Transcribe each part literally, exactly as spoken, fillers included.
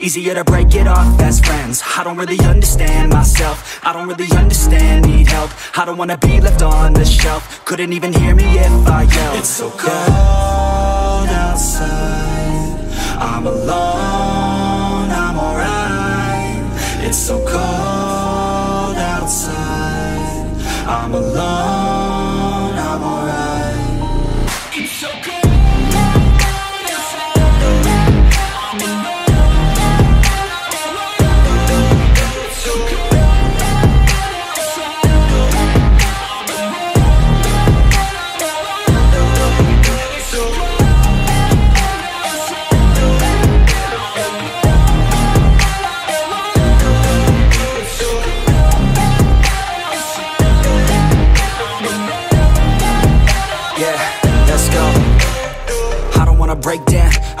Easier to break it off best friends. I don't really understand myself. I don't really understand, need help. I don't wanna be left on the shelf. Couldn't even hear me if I yelled. It's so cold outside, I'm alone, I'm alright. It's so cold outside, I'm alone, I'm alright. It's so cold. Breakdown. I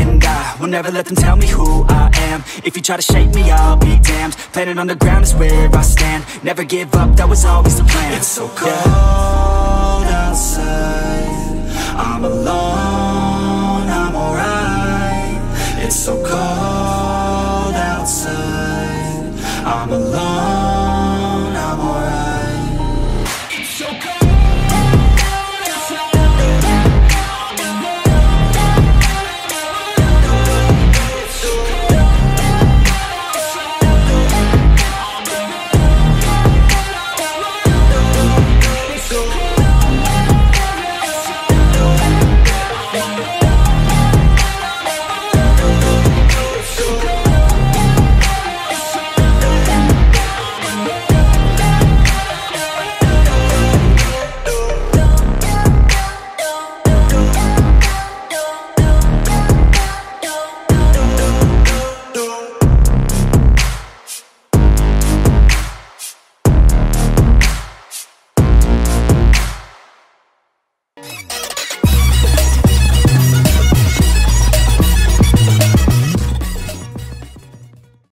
and I will never let them tell me who I am. If you try to shake me, I'll be damned. Planet on the ground is where I stand. Never give up, that was always the plan. It's so cold outside, I'm alone, I'm alright. It's so cold outside, I'm alone.